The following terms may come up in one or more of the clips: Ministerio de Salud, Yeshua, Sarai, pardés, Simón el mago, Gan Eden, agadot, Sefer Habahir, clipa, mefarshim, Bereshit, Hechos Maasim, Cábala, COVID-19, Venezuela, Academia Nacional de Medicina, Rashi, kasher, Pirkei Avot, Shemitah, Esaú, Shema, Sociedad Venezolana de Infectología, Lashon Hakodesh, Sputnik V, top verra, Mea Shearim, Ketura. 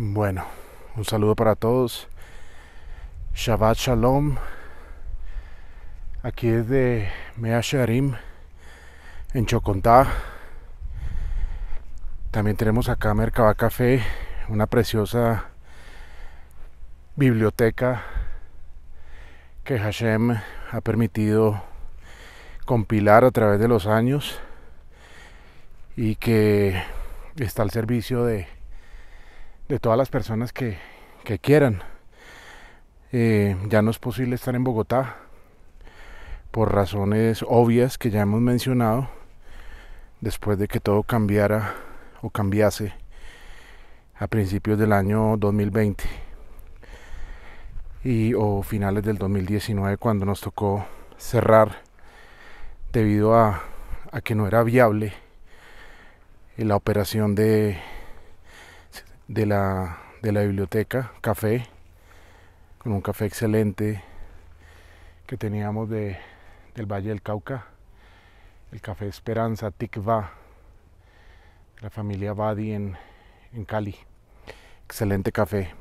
Bueno, un saludo para todos. Shabbat Shalom. Aquí es de Mea Shearim, en Chocontá. También tenemos acá Mercaba Café, una preciosa biblioteca que Hashem ha permitido compilar a través de los años y que está al servicio de todas las personas que quieran. Ya no es posible estar en Bogotá por razones obvias que ya hemos mencionado, después de que todo cambiara o cambiase a principios del año 2020 o finales del 2019, cuando nos tocó cerrar debido a que no era viable la operación de la biblioteca café, con un café excelente que teníamos del Valle del Cauca, el café Esperanza Tikva, la familia Badi en Cali. Excelente café.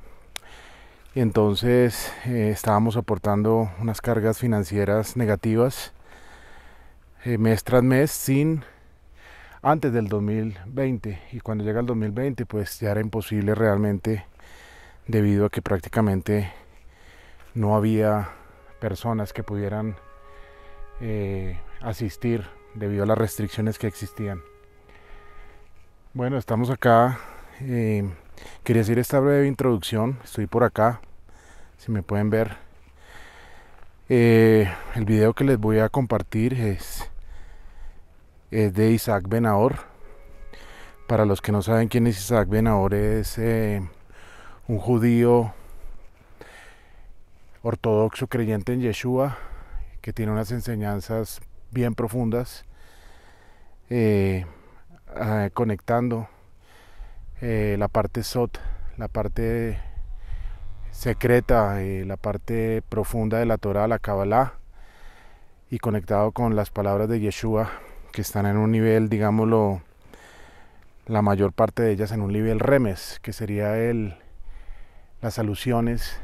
Y entonces estábamos aportando unas cargas financieras negativas mes tras mes antes del 2020, y cuando llega el 2020 pues ya era imposible realmente, debido a que prácticamente no había personas que pudieran asistir debido a las restricciones que existían. Bueno, estamos acá. Quería hacer esta breve introducción. Estoy por acá, si me pueden ver. El video que les voy a compartir es de Isaac Benaor. Para los que no saben quién es Isaac Benaor, es un judío ortodoxo creyente en Yeshua, que tiene unas enseñanzas bien profundas, conectando la parte Sod, la parte secreta, la parte profunda de la Torah, la Kabbalah, y conectado con las palabras de Yeshua, que están en un nivel, digámoslo, la mayor parte de ellas en un nivel Remez, que sería las alusiones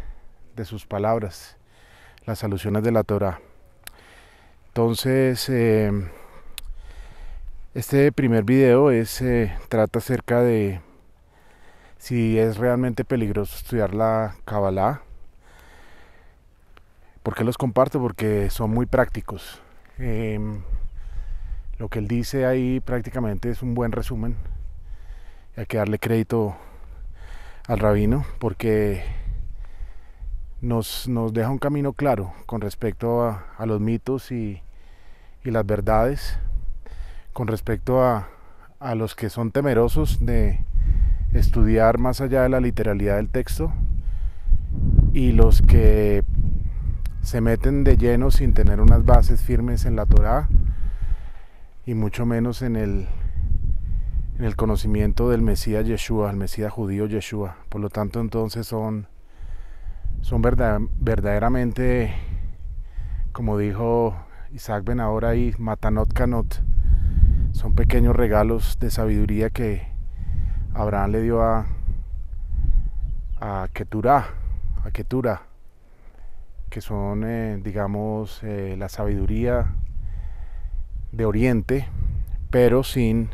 de sus palabras, las alusiones de la Torah. Entonces, este primer video trata acerca de si es realmente peligroso estudiar la Kabbalah. ¿Por qué los comparto? Porque son muy prácticos. Lo que él dice ahí prácticamente es un buen resumen. Hay que darle crédito al rabino, porque nos deja un camino claro con respecto a los mitos y las verdades, con respecto a los que son temerosos de estudiar más allá de la literalidad del texto, y los que se meten de lleno sin tener unas bases firmes en la Torá, y mucho menos en el conocimiento del Mesías Yeshua, el Mesías judío Yeshua. Por lo tanto, entonces son verdaderamente, como dijo Isaac Benaor ahí, Matanot Kanot, son pequeños regalos de sabiduría que Abraham le dio a Ketura, que son, digamos, la sabiduría de Oriente, pero sin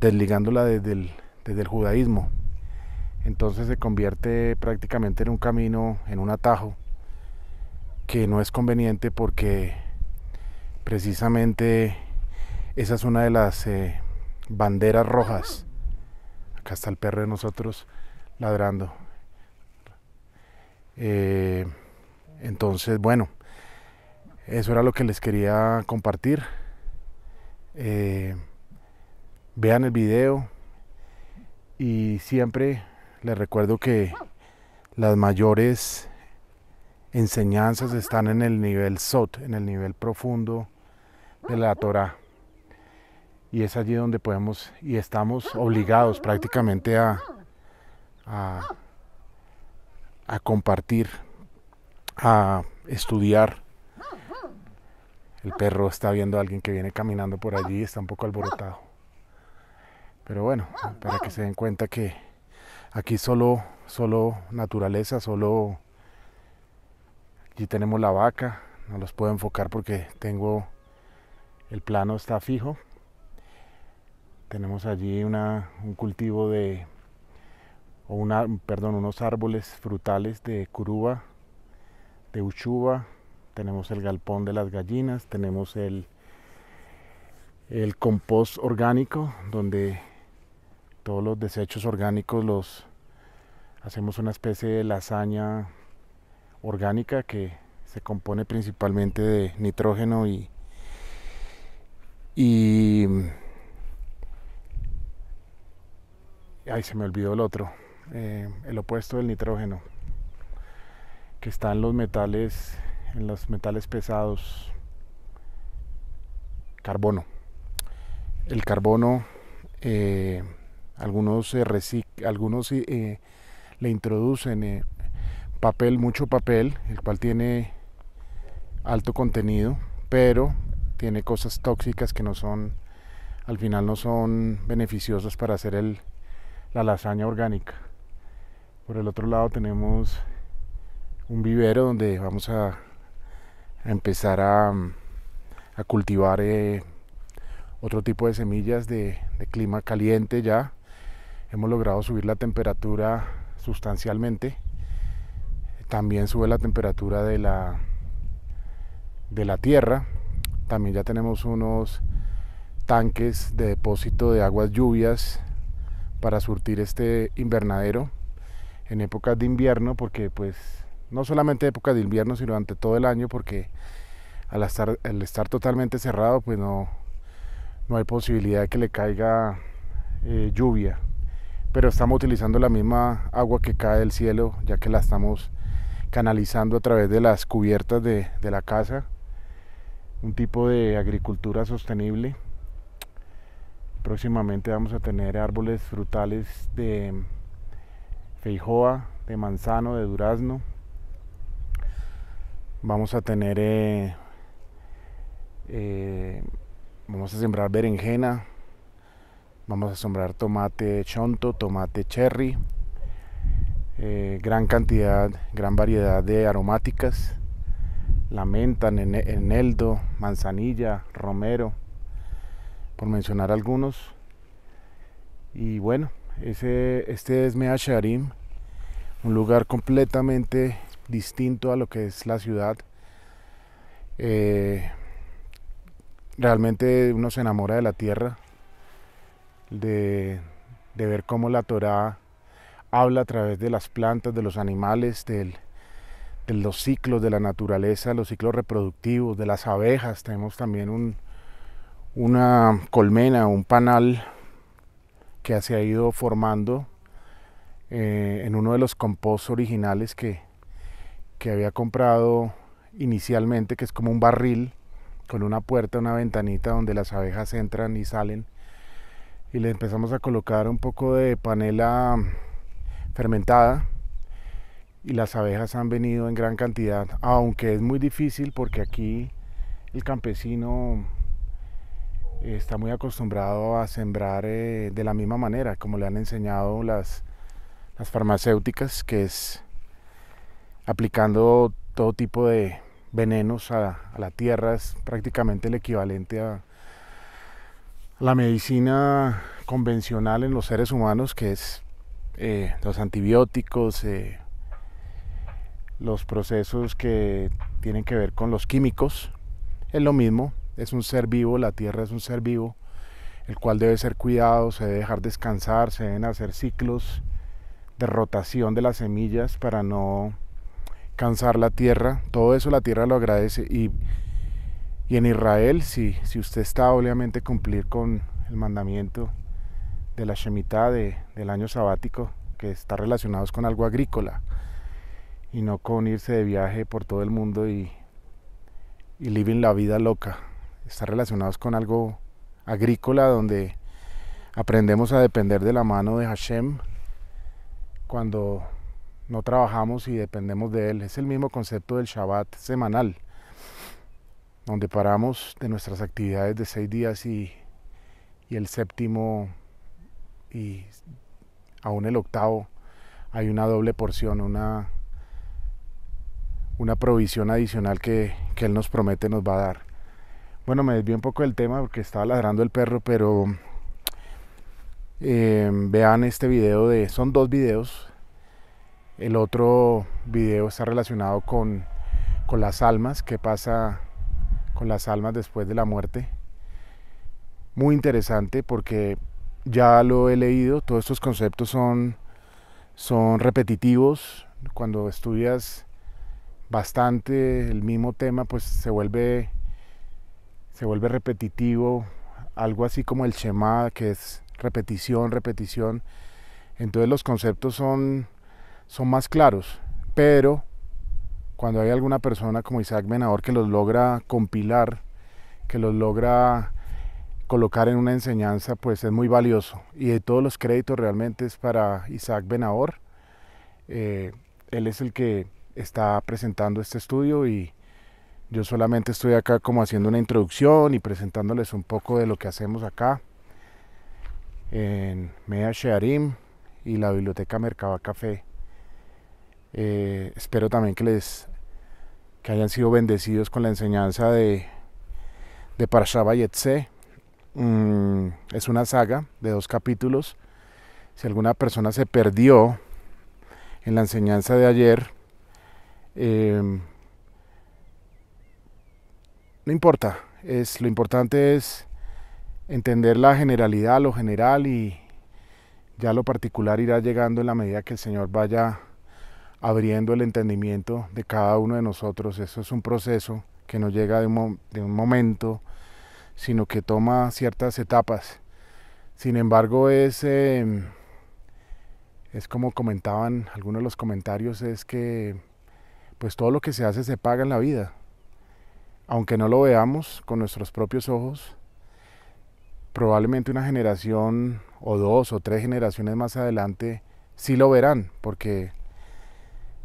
desligándola desde el judaísmo. Entonces se convierte prácticamente en un camino, en un atajo que no es conveniente, porque precisamente esa es una de las banderas rojas. Acá está el perro de nosotros ladrando. Entonces, bueno, eso era lo que les quería compartir. Vean el video, y siempre les recuerdo que las mayores enseñanzas están en el nivel Sod, en el nivel profundo de la Torah, y es allí donde podemos y estamos obligados prácticamente a compartir, a estudiar. El perro está viendo a alguien que viene caminando por allí y está un poco alborotado. Pero bueno, para que se den cuenta que Aquí solo naturaleza, solo... Aquí tenemos la vaca, no los puedo enfocar porque tengo... El plano está fijo. Tenemos allí un cultivo de... unos árboles frutales de curuba, de uchuva. Tenemos el galpón de las gallinas, tenemos el compost orgánico, donde todos los desechos orgánicos los hacemos una especie de lasaña orgánica que se compone principalmente de nitrógeno y ay, se me olvidó el otro, el opuesto del nitrógeno, que está en los metales, pesados, carbono. El carbono, algunos le introducen mucho papel, el cual tiene alto contenido, pero tiene cosas tóxicas que al final no son beneficiosas para hacer la lasaña orgánica. Por el otro lado tenemos un vivero donde vamos a empezar a cultivar otro tipo de semillas de clima caliente. Ya hemos logrado subir la temperatura sustancialmente, también sube la temperatura de la tierra. También ya tenemos unos tanques de depósito de aguas lluvias para surtir este invernadero en épocas de invierno, porque pues no solamente épocas de invierno sino durante todo el año, porque al estar totalmente cerrado pues no hay posibilidad de que le caiga lluvia, pero estamos utilizando la misma agua que cae del cielo, ya que la estamos canalizando a través de las cubiertas de la casa. Un tipo de agricultura sostenible. Próximamente vamos a tener árboles frutales de feijoa, de manzano, de durazno. Vamos a tener vamos a sembrar berenjena, vamos a sembrar tomate chonto, tomate cherry, gran variedad de aromáticas, la menta, eneldo, manzanilla, romero, por mencionar algunos. Y bueno, este es Mea Shearim, un lugar completamente distinto a lo que es la ciudad. Realmente uno se enamora de la tierra, de ver cómo la Torah habla a través de las plantas, de los animales, de los ciclos de la naturaleza, los ciclos reproductivos, de las abejas. Tenemos también una colmena, un panal que se ha ido formando en uno de los composts originales que había comprado inicialmente, que es como un barril con una puerta, una ventanita donde las abejas entran y salen, y le empezamos a colocar un poco de panela fermentada y las abejas han venido en gran cantidad, aunque es muy difícil porque aquí el campesino está muy acostumbrado a sembrar de la misma manera, como le han enseñado las farmacéuticas, que es aplicando todo tipo de venenos a la tierra. Es prácticamente el equivalente a la medicina convencional en los seres humanos, que es los antibióticos, los procesos que tienen que ver con los químicos. Es lo mismo. Es un ser vivo, la tierra es un ser vivo, el cual debe ser cuidado, se debe dejar descansar, se deben hacer ciclos de rotación de las semillas para no cansar la tierra. Todo eso la tierra lo agradece, y en Israel, si usted está, obviamente cumplir con el mandamiento de la Shemitah, del año sabático, que está relacionado con algo agrícola y no con irse de viaje por todo el mundo y living la vida loca. Está relacionados con algo agrícola, donde aprendemos a depender de la mano de Hashem cuando no trabajamos y dependemos de él. Es el mismo concepto del Shabbat semanal, donde paramos de nuestras actividades de 6 días y el séptimo y aún el octavo hay una doble porción, una provisión adicional que Él nos promete nos va a dar. Bueno, me desvío un poco del tema porque estaba ladrando el perro, pero vean este video, son dos videos. El otro video está relacionado con las almas, qué pasa con las almas después de la muerte. Muy interesante porque ya lo he leído, todos estos conceptos son repetitivos. Cuando estudias bastante el mismo tema, pues se vuelve repetitivo, algo así como el Shema, que es repetición, repetición. Entonces los conceptos son más claros, pero cuando hay alguna persona como Isaac Benaor que los logra compilar, que los logra colocar en una enseñanza, pues es muy valioso. Y de todos los créditos realmente es para Isaac Benaor. Él es el que está presentando este estudio y yo solamente estoy acá como haciendo una introducción y presentándoles un poco de lo que hacemos acá en Mea Shearim y la biblioteca Mercaba Café. Espero también que hayan sido bendecidos con la enseñanza de Parashá Vayetze. Es una saga de 2 capítulos. Si alguna persona se perdió en la enseñanza de ayer, no importa, lo importante es entender la generalidad, lo general, y ya lo particular irá llegando en la medida que el Señor vaya abriendo el entendimiento de cada uno de nosotros. Eso es un proceso que no llega de un momento, sino que toma ciertas etapas. Sin embargo, es como comentaban algunos de los comentarios, es que pues todo lo que se hace se paga en la vida. Aunque no lo veamos con nuestros propios ojos, probablemente una generación o 2 o 3 generaciones más adelante sí lo verán, porque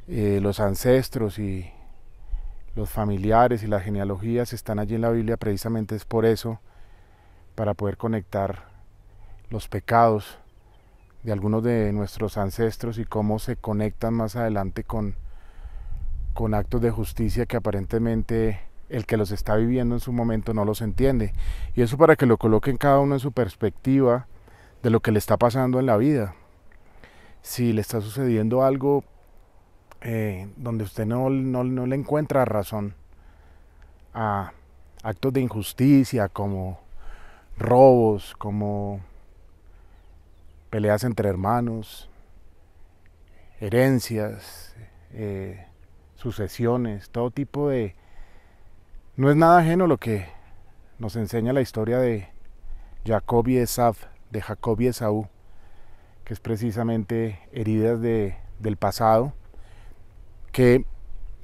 los ancestros y los familiares y las genealogías están allí en la Biblia. Precisamente es por eso, para poder conectar los pecados de algunos de nuestros ancestros y cómo se conectan más adelante con actos de justicia que aparentemente el que los está viviendo en su momento no los entiende. Y eso para que lo coloquen cada uno en su perspectiva de lo que le está pasando en la vida. Si le está sucediendo algo donde usted no le encuentra razón a actos de injusticia como robos, como peleas entre hermanos, herencias, sucesiones, todo tipo de... No es nada ajeno lo que nos enseña la historia de Jacob y Esaú, que es precisamente heridas del pasado que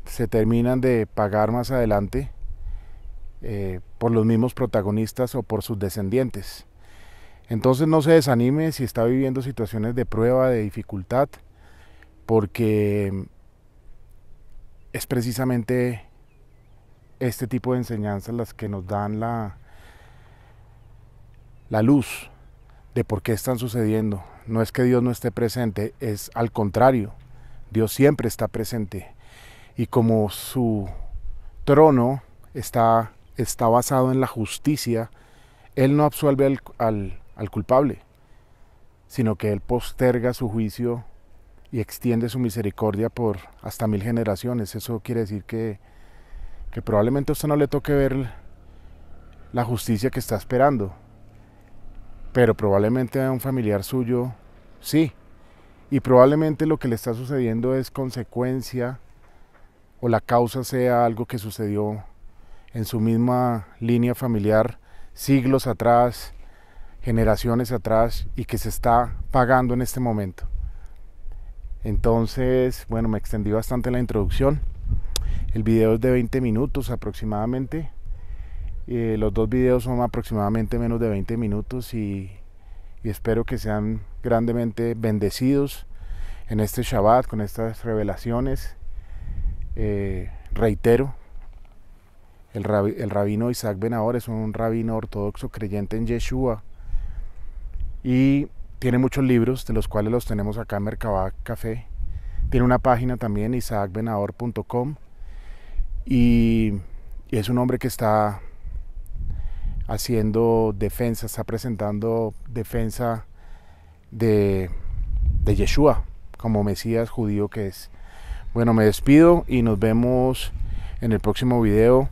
se terminan de pagar más adelante por los mismos protagonistas o por sus descendientes. Entonces no se desanime si está viviendo situaciones de prueba, de dificultad, porque es precisamente este tipo de enseñanzas las que nos dan la luz de por qué están sucediendo. No es que Dios no esté presente, es al contrario. Dios siempre está presente. Y como su trono está basado en la justicia, Él no absuelve al culpable, sino que Él posterga su juicio y extiende su misericordia por hasta 1000 generaciones. Eso quiere decir que probablemente a usted no le toque ver la justicia que está esperando, pero probablemente a un familiar suyo sí, y probablemente lo que le está sucediendo es consecuencia o la causa sea algo que sucedió en su misma línea familiar siglos atrás, generaciones atrás, y que se está pagando en este momento. Entonces, bueno, me extendí bastante en la introducción. El video es de 20 minutos aproximadamente. Los dos videos son aproximadamente menos de 20 minutos y espero que sean grandemente bendecidos en este Shabbat con estas revelaciones. Reitero, el rabino Isaac Benaor es un rabino ortodoxo creyente en Yeshua y tiene muchos libros, de los cuales los tenemos acá en Mercaba Café. Tiene una página también, isaacbenaor.com, y es un hombre que está haciendo defensa, está presentando defensa de Yeshua como Mesías judío que es. Bueno, me despido y nos vemos en el próximo video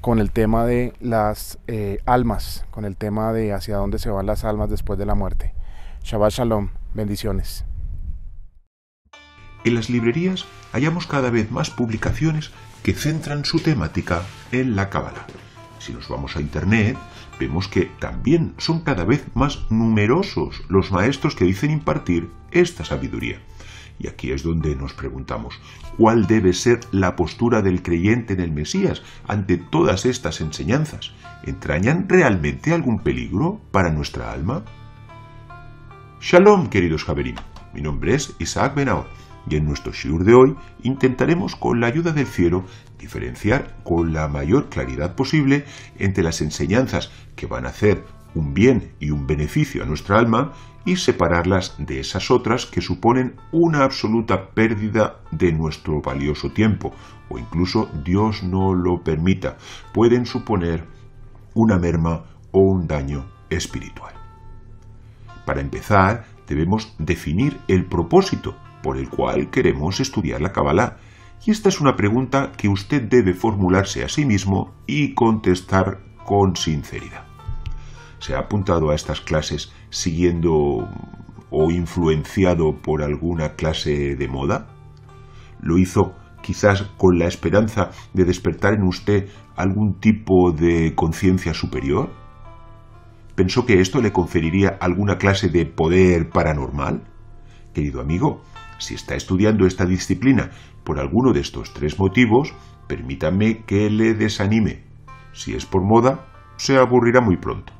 con el tema de las almas, con el tema de hacia dónde se van las almas después de la muerte. Shabbat Shalom, bendiciones. En las librerías hallamos cada vez más publicaciones que centran su temática en la Cábala. Si nos vamos a internet, vemos que también son cada vez más numerosos los maestros que dicen impartir esta sabiduría. Y aquí es donde nos preguntamos, ¿cuál debe ser la postura del creyente en el Mesías ante todas estas enseñanzas? ¿Entrañan realmente algún peligro para nuestra alma? Shalom, queridos Javerim. Mi nombre es Isaac Benaor y en nuestro shiur de hoy intentaremos, con la ayuda del cielo, diferenciar con la mayor claridad posible entre las enseñanzas que van a hacer un bien y un beneficio a nuestra alma y separarlas de esas otras que suponen una absoluta pérdida de nuestro valioso tiempo, o incluso, Dios no lo permita, pueden suponer una merma o un daño espiritual. Para empezar, debemos definir el propósito por el cual queremos estudiar la Kabbalah, y esta es una pregunta que usted debe formularse a sí mismo y contestar con sinceridad. ¿Se ha apuntado a estas clases siguiendo o influenciado por alguna clase de moda? ¿Lo hizo quizás con la esperanza de despertar en usted algún tipo de conciencia superior? ¿Pensó que esto le conferiría alguna clase de poder paranormal? Querido amigo, si está estudiando esta disciplina por alguno de estos tres motivos, permítame que le desanime. Si es por moda, se aburrirá muy pronto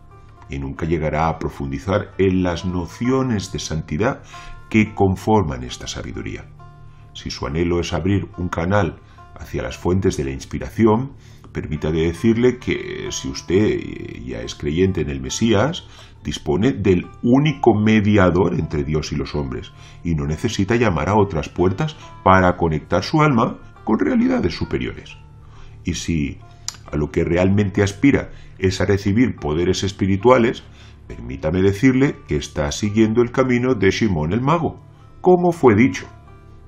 y nunca llegará a profundizar en las nociones de santidad que conforman esta sabiduría. Si su anhelo es abrir un canal hacia las fuentes de la inspiración, permítame decirle que si usted ya es creyente en el Mesías, dispone del único mediador entre Dios y los hombres, y no necesita llamar a otras puertas para conectar su alma con realidades superiores. Y si a lo que realmente aspira es a recibir poderes espirituales, permítame decirle que está siguiendo el camino de Simón el mago, como fue dicho.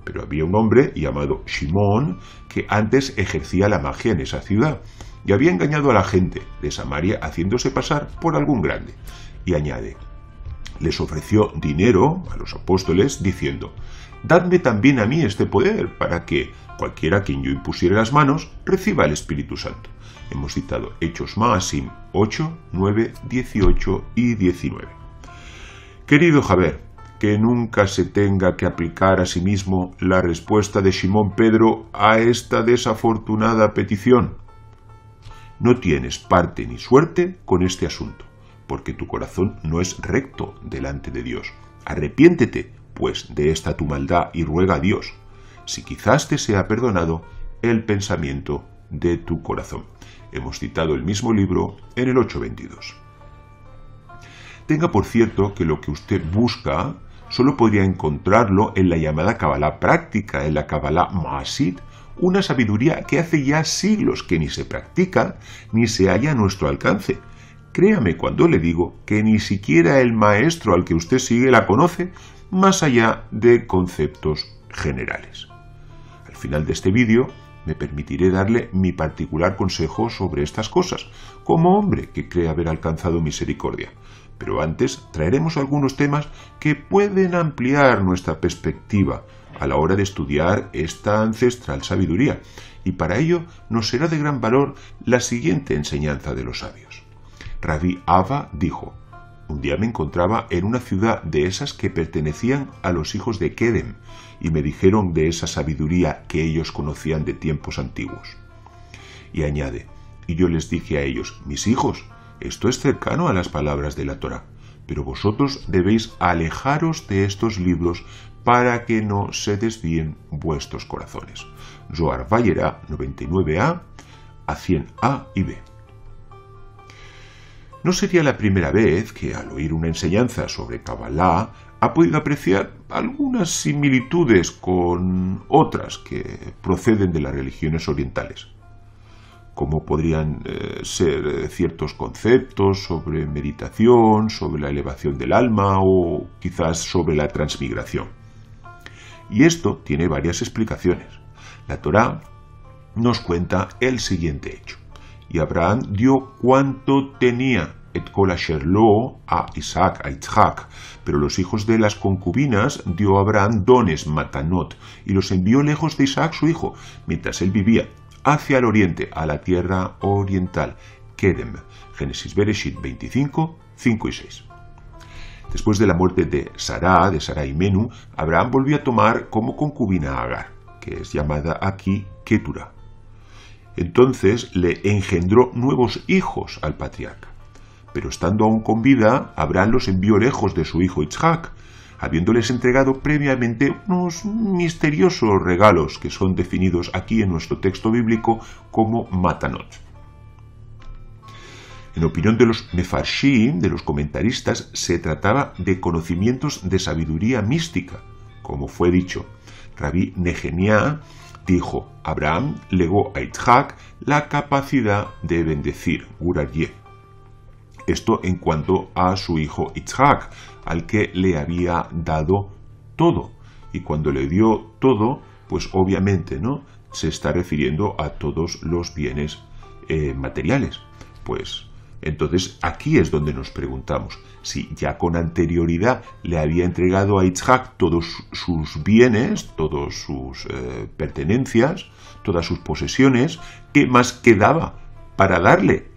Pero había un hombre llamado Simón que antes ejercía la magia en esa ciudad y había engañado a la gente de Samaria haciéndose pasar por algún grande. Y añade, les ofreció dinero a los apóstoles diciendo, «Dadme también a mí este poder para que cualquiera a quien yo impusiera las manos reciba el Espíritu Santo». Hemos citado Hechos Maasim 8, 9, 18 y 19. Querido Javer, que nunca se tenga que aplicar a sí mismo la respuesta de Simón Pedro a esta desafortunada petición. No tienes parte ni suerte con este asunto, porque tu corazón no es recto delante de Dios. Arrepiéntete, pues, de esta tu maldad y ruega a Dios, si quizás te sea perdonado el pensamiento de tu corazón. Hemos citado el mismo libro en el 8.22. Tenga por cierto que lo que usted busca solo podría encontrarlo en la llamada Kabbalah práctica, en la Kabbalah Maasit, una sabiduría que hace ya siglos que ni se practica ni se halla a nuestro alcance. Créame cuando le digo que ni siquiera el maestro al que usted sigue la conoce, más allá de conceptos generales. Al final de este vídeo me permitiré darle mi particular consejo sobre estas cosas, como hombre que cree haber alcanzado misericordia. Pero antes traeremos algunos temas que pueden ampliar nuestra perspectiva a la hora de estudiar esta ancestral sabiduría, y para ello nos será de gran valor la siguiente enseñanza de los sabios. Rabbi Abba dijo, un día me encontraba en una ciudad de esas que pertenecían a los hijos de Kedem, y me dijeron de esa sabiduría que ellos conocían de tiempos antiguos. Y añade, y yo les dije a ellos, mis hijos, esto es cercano a las palabras de la Torah, pero vosotros debéis alejaros de estos libros para que no se desvíen vuestros corazones. Zohar Vayera 99a a 100a y b. No sería la primera vez que al oír una enseñanza sobre Kabbalah ha podido apreciar algunas similitudes con otras que proceden de las religiones orientales, como podrían ser ciertos conceptos sobre meditación, sobre la elevación del alma o quizás sobre la transmigración. Y esto tiene varias explicaciones. La Torá nos cuenta el siguiente hecho. Y Abraham dio cuanto tenía et kol asher lo a Isaac, a Itzhak, pero los hijos de las concubinas dio a Abraham dones, matanot, y los envió lejos de Isaac su hijo, mientras él vivía, hacia el oriente, a la tierra oriental. Kedem, Génesis Bereshit 25, 5 y 6. Después de la muerte de Sarai Menú, Abraham volvió a tomar como concubina a Agar, que es llamada aquí Ketura. Entonces le engendró nuevos hijos al patriarca. Pero estando aún con vida, Abraham los envió lejos de su hijo Itzhak, habiéndoles entregado previamente unos misteriosos regalos que son definidos aquí en nuestro texto bíblico como Matanot. En opinión de los mefarshim, de los comentaristas, se trataba de conocimientos de sabiduría mística, como fue dicho. Rabí Nehemiah dijo: Abraham legó a Itzhak la capacidad de bendecir, Gurayeh. Esto en cuanto a su hijo Itzhak, al que le había dado todo. Y cuando le dio todo, pues obviamente, ¿no?, se está refiriendo a todos los bienes materiales. Pues entonces aquí es donde nos preguntamos si ya con anterioridad le había entregado a Itzhak todos sus bienes, todas sus pertenencias, todas sus posesiones, ¿qué más quedaba para darle?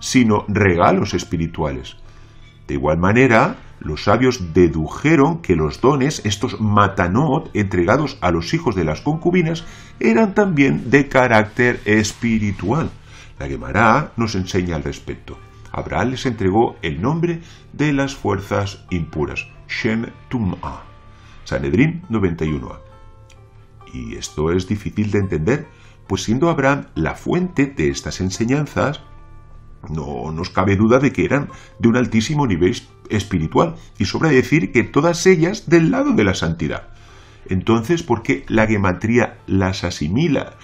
Sino regalos espirituales. De igual manera, los sabios dedujeron que los dones, estos matanot, entregados a los hijos de las concubinas, eran también de carácter espiritual. La Gemara nos enseña al respecto. Abraham les entregó el nombre de las fuerzas impuras, Shem Tum'a, Sanedrín 91a. Y esto es difícil de entender, pues siendo Abraham la fuente de estas enseñanzas, no nos cabe duda de que eran de un altísimo nivel espiritual, y sobra decir que todas ellas del lado de la santidad. Entonces, ¿por qué la gematría las asimila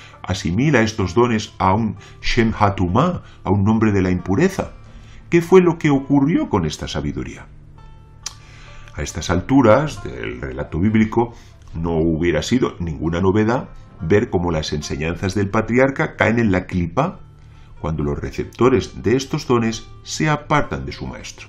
estos dones a un Shem Hatumá, a un nombre de la impureza? ¿Qué fue lo que ocurrió con esta sabiduría? A estas alturas del relato bíblico no hubiera sido ninguna novedad ver cómo las enseñanzas del patriarca caen en la clipa cuando los receptores de estos dones se apartan de su maestro.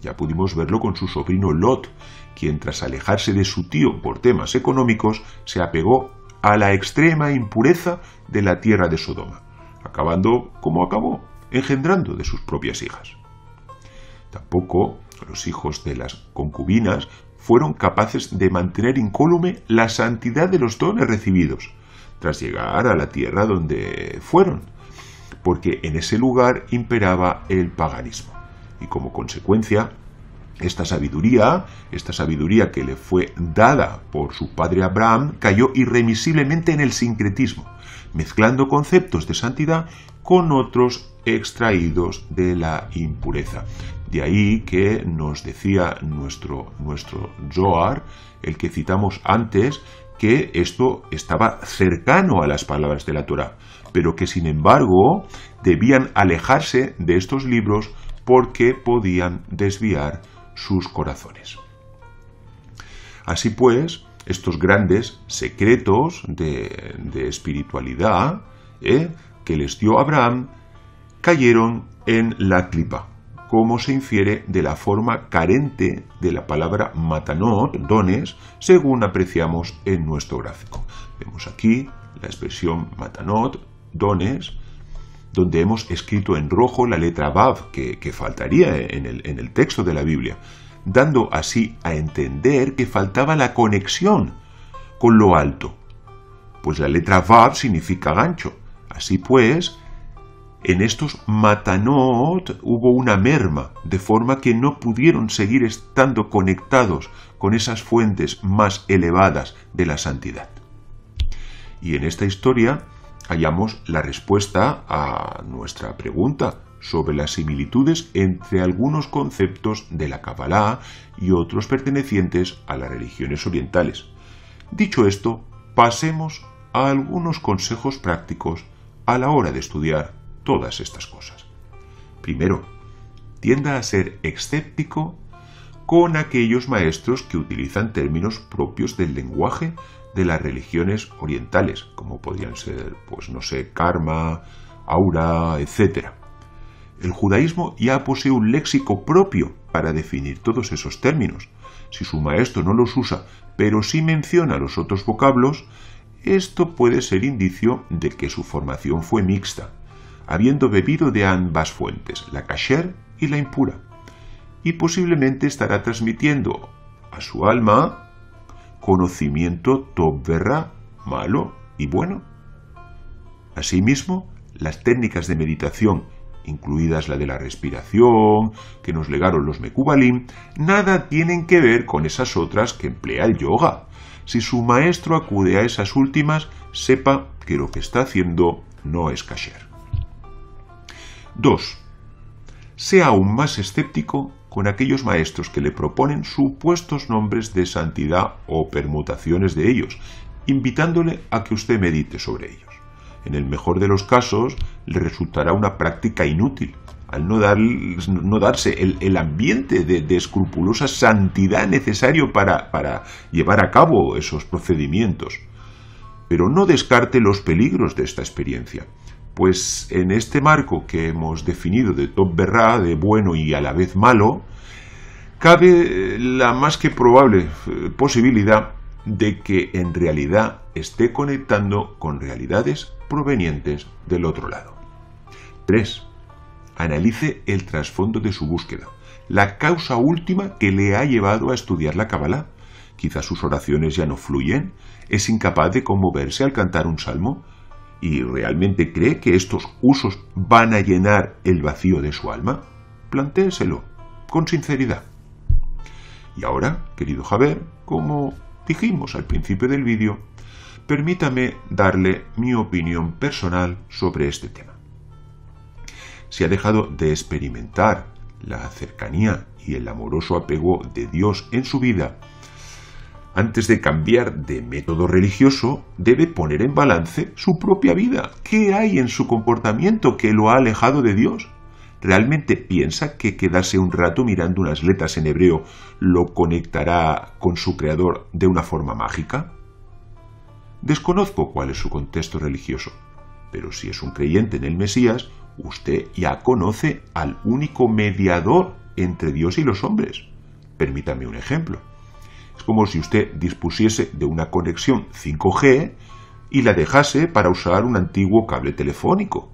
Ya pudimos verlo con su sobrino Lot, quien tras alejarse de su tío por temas económicos se apegó a la extrema impureza de la tierra de Sodoma, acabando como acabó, engendrando de sus propias hijas. Tampoco los hijos de las concubinas fueron capaces de mantener incólume la santidad de los dones recibidos tras llegar a la tierra donde fueron, porque en ese lugar imperaba el paganismo. Y como consecuencia, esta sabiduría que le fue dada por su padre Abraham, cayó irremisiblemente en el sincretismo, mezclando conceptos de santidad con otros extraídos de la impureza. De ahí que nos decía nuestro Zohar, el que citamos antes, que esto estaba cercano a las palabras de la Torá, pero que sin embargo debían alejarse de estos libros porque podían desviar sus corazones. Así pues, estos grandes secretos de espiritualidad que les dio Abraham cayeron en la clipa, como se infiere de la forma carente de la palabra matanot, dones, según apreciamos en nuestro gráfico. Vemos aquí la expresión matanot, dones, donde hemos escrito en rojo la letra Vav, que faltaría en el texto de la Biblia, dando así a entender que faltaba la conexión con lo alto, pues la letra Vav significa gancho. Así pues, en estos matanot hubo una merma, de forma que no pudieron seguir estando conectados con esas fuentes más elevadas de la santidad. Y en esta historia hallamos la respuesta a nuestra pregunta sobre las similitudes entre algunos conceptos de la Kabbalah y otros pertenecientes a las religiones orientales. Dicho esto, pasemos a algunos consejos prácticos a la hora de estudiar todas estas cosas. Primero, tienda a ser escéptico con aquellos maestros que utilizan términos propios del lenguaje de las religiones orientales, como podrían ser, karma, aura, etc. El judaísmo ya posee un léxico propio para definir todos esos términos. Si su maestro no los usa, pero sí menciona los otros vocablos, esto puede ser indicio de que su formación fue mixta, habiendo bebido de ambas fuentes, la kasher y la impura, y posiblemente estará transmitiendo a su alma conocimiento top verra, malo y bueno. Asimismo, las técnicas de meditación, incluidas la de la respiración, que nos legaron los mecubalim, nada tienen que ver con esas otras que emplea el yoga. Si su maestro acude a esas últimas, sepa que lo que está haciendo no es kasher. 2. Sea aún más escéptico con aquellos maestros que le proponen supuestos nombres de santidad o permutaciones de ellos, invitándole a que usted medite sobre ellos. En el mejor de los casos, le resultará una práctica inútil, al no darse el ambiente de escrupulosa santidad necesario para llevar a cabo esos procedimientos. Pero no descarte los peligros de esta experiencia, pues en este marco que hemos definido de top verra, de bueno y a la vez malo, cabe la más que probable posibilidad de que en realidad esté conectando con realidades provenientes del otro lado. 3. Analice el trasfondo de su búsqueda, la causa última que le ha llevado a estudiar la Kabbalah. Quizás sus oraciones ya no fluyen, es incapaz de conmoverse al cantar un salmo, y realmente cree que estos usos van a llenar el vacío de su alma. Plantéeselo con sinceridad. Y ahora, querido Javier, como dijimos al principio del vídeo, permítame darle mi opinión personal sobre este tema. Si ha dejado de experimentar la cercanía y el amoroso apego de Dios en su vida, antes de cambiar de método religioso, debe poner en balance su propia vida. ¿Qué hay en su comportamiento que lo ha alejado de Dios? ¿Realmente piensa que quedarse un rato mirando unas letras en hebreo lo conectará con su creador de una forma mágica? Desconozco cuál es su contexto religioso, pero si es un creyente en el Mesías, usted ya conoce al único mediador entre Dios y los hombres. Permítame un ejemplo. Es como si usted dispusiese de una conexión 5G y la dejase para usar un antiguo cable telefónico.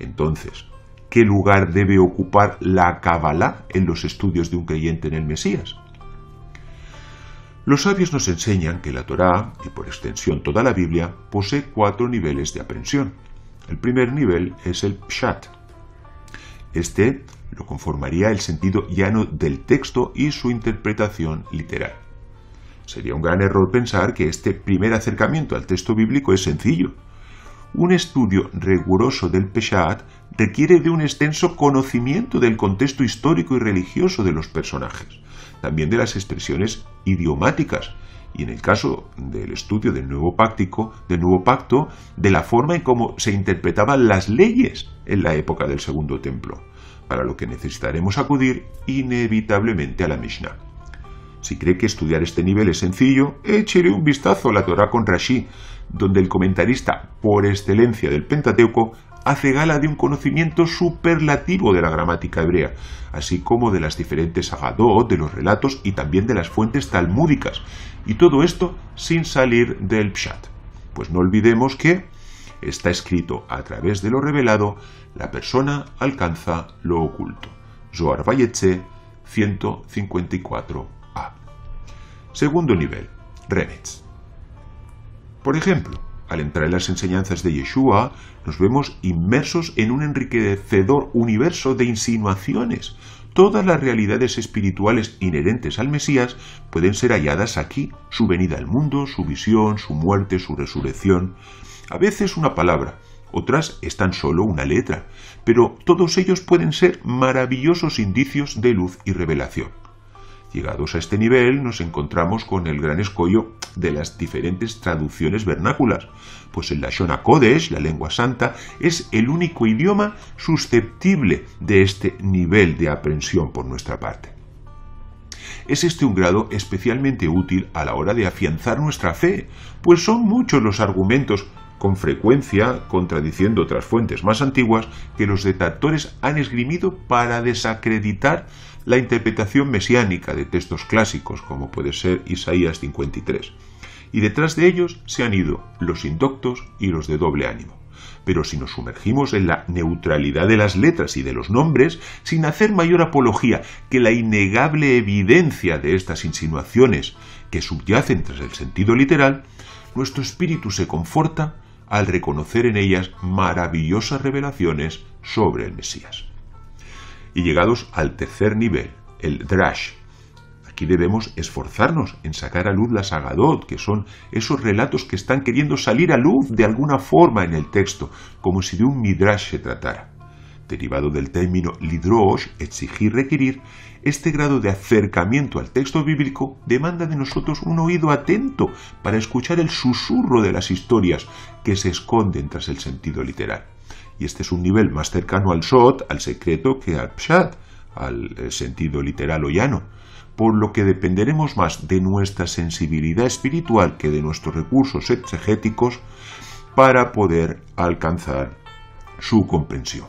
Entonces, ¿qué lugar debe ocupar la Kabbalah en los estudios de un creyente en el Mesías? Los sabios nos enseñan que la Torah, y por extensión toda la Biblia, posee 4 niveles de aprehensión. El primer nivel es el Pshat. Este lo conformaría el sentido llano del texto y su interpretación literal. Sería un gran error pensar que este primer acercamiento al texto bíblico es sencillo. Un estudio riguroso del Pshat requiere de un extenso conocimiento del contexto histórico y religioso de los personajes, también de las expresiones idiomáticas y, en el caso del estudio del Nuevo Pacto, de la forma en cómo se interpretaban las leyes en la época del Segundo Templo, para lo que necesitaremos acudir inevitablemente a la Mishnah. Si cree que estudiar este nivel es sencillo, échele un vistazo a la Torah con Rashi, donde el comentarista por excelencia del Pentateuco hace gala de un conocimiento superlativo de la gramática hebrea, así como de las diferentes agadot, de los relatos y también de las fuentes talmúdicas, y todo esto sin salir del Pshat. Pues no olvidemos que está escrito a través de lo revelado, la persona alcanza lo oculto. Zohar Vayetze 154a. Segundo nivel, Remez. Por ejemplo, al entrar en las enseñanzas de Yeshua, nos vemos inmersos en un enriquecedor universo de insinuaciones. Todas las realidades espirituales inherentes al Mesías pueden ser halladas aquí, su venida al mundo, su visión, su muerte, su resurrección. A veces una palabra, otras están solo una letra, pero todos ellos pueden ser maravillosos indicios de luz y revelación. Llegados a este nivel nos encontramos con el gran escollo de las diferentes traducciones vernáculas, pues el Lashon HaKodesh, la lengua santa, es el único idioma susceptible de este nivel de aprehensión por nuestra parte. Es este un grado especialmente útil a la hora de afianzar nuestra fe, pues son muchos los argumentos, con frecuencia contradiciendo otras fuentes más antiguas, que los detractores han esgrimido para desacreditar la interpretación mesiánica de textos clásicos, como puede ser Isaías 53. Y detrás de ellos se han ido los indoctos y los de doble ánimo. Pero si nos sumergimos en la neutralidad de las letras y de los nombres, sin hacer mayor apología que la innegable evidencia de estas insinuaciones que subyacen tras el sentido literal, nuestro espíritu se conforta al reconocer en ellas maravillosas revelaciones sobre el Mesías. Y llegados al tercer nivel, el Drash, aquí debemos esforzarnos en sacar a luz las Agadot, que son esos relatos que están queriendo salir a luz de alguna forma en el texto, como si de un midrash se tratara. Derivado del término lidrosh, exigir, requerir, este grado de acercamiento al texto bíblico demanda de nosotros un oído atento para escuchar el susurro de las historias que se esconden tras el sentido literal. Y este es un nivel más cercano al Sod, al secreto, que al Pshat, al sentido literal o llano, por lo que dependeremos más de nuestra sensibilidad espiritual que de nuestros recursos exegéticos para poder alcanzar su comprensión.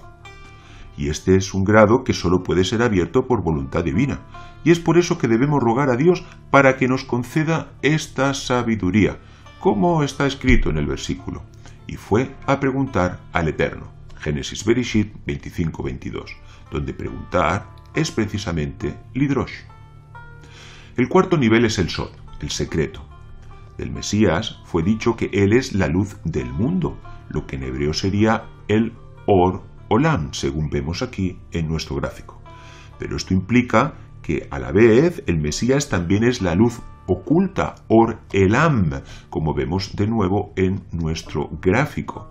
Y este es un grado que solo puede ser abierto por voluntad divina, y es por eso que debemos rogar a Dios para que nos conceda esta sabiduría, como está escrito en el versículo. Y fue a preguntar al Eterno, Génesis Bereshit 25-22, donde preguntar es precisamente lidrosh. El cuarto nivel es el Sod, el secreto. Del Mesías fue dicho que él es la luz del mundo, lo que en hebreo sería el Or Olam, según vemos aquí en nuestro gráfico. Pero esto implica que a la vez el Mesías también es la luz oculta, Or Elam, como vemos de nuevo en nuestro gráfico.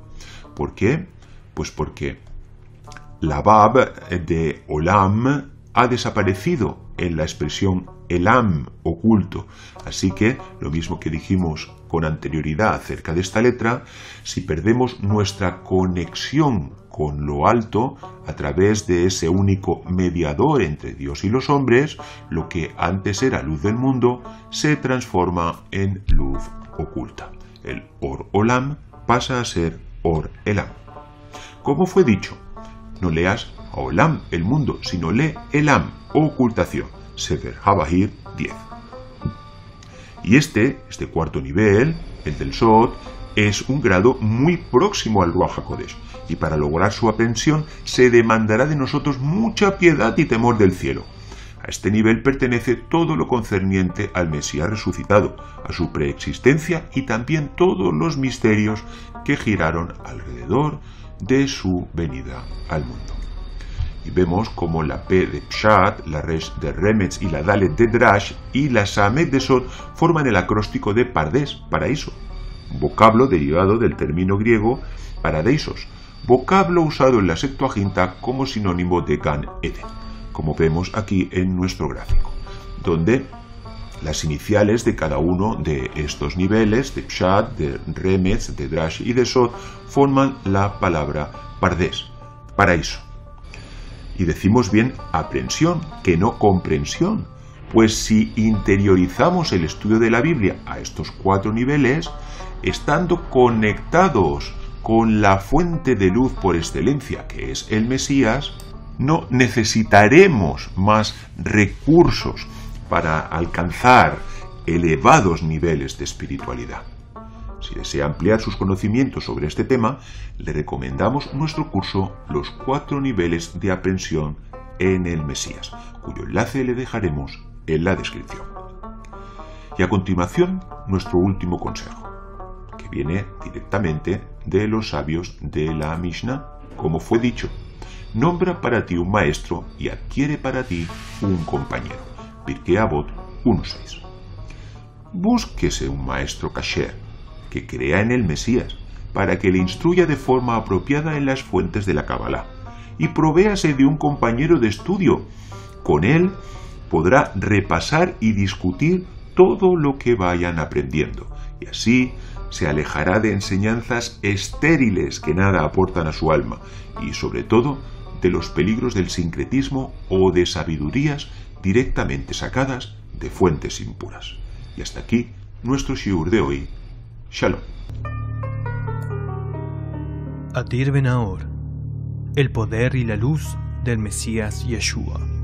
¿Por qué? Pues porque la Bab de Olam ha desaparecido en la expresión Elam, oculto. Así que, lo mismo que dijimos con anterioridad acerca de esta letra, si perdemos nuestra conexión con lo alto a través de ese único mediador entre Dios y los hombres, lo que antes era luz del mundo se transforma en luz oculta. El Or Olam pasa a ser Or Elam. Como fue dicho, no leas a Olam, el mundo, sino lee Elam, ocultación. Sefer Habahir 10. Y este cuarto nivel, el del Sod, es un grado muy próximo al Ruach HaKodesh, y para lograr su aprehensión se demandará de nosotros mucha piedad y temor del cielo. A este nivel pertenece todo lo concerniente al Mesías resucitado, a su preexistencia y también todos los misterios que giraron alrededor de su venida al mundo. Y vemos como la P de Pshat, la Resh de Remez y la Dalet de Drash y la Samet de Sod forman el acróstico de Pardés, paraíso, un vocablo derivado del término griego paradeisos, vocablo usado en la Septuaginta como sinónimo de Gan Eden, como vemos aquí en nuestro gráfico, donde las iniciales de cada uno de estos niveles, de Pshat, de Remez, de Drash y de Sod, forman la palabra Pardés, paraíso. Y decimos bien aprehensión, que no comprensión, pues si interiorizamos el estudio de la Biblia a estos cuatro niveles, estando conectados con la fuente de luz por excelencia, que es el Mesías, no necesitaremos más recursos para alcanzar elevados niveles de espiritualidad. Si desea ampliar sus conocimientos sobre este tema, le recomendamos nuestro curso Los cuatro niveles de aprehensión en el Mesías, cuyo enlace le dejaremos en la descripción. Y a continuación, nuestro último consejo, que viene directamente de los sabios de la Mishnah, como fue dicho. Nombra para ti un maestro y adquiere para ti un compañero. Pirkei Avot 1.6. Búsquese un maestro kasher, que crea en el Mesías, para que le instruya de forma apropiada en las fuentes de la Cábala y provéase de un compañero de estudio. Con él podrá repasar y discutir todo lo que vayan aprendiendo, y así se alejará de enseñanzas estériles que nada aportan a su alma, y sobre todo de los peligros del sincretismo o de sabidurías directamente sacadas de fuentes impuras. Y hasta aquí nuestro shiur de hoy. Shalom. Isaac Benaor, el poder y la luz del Mesías Yeshua.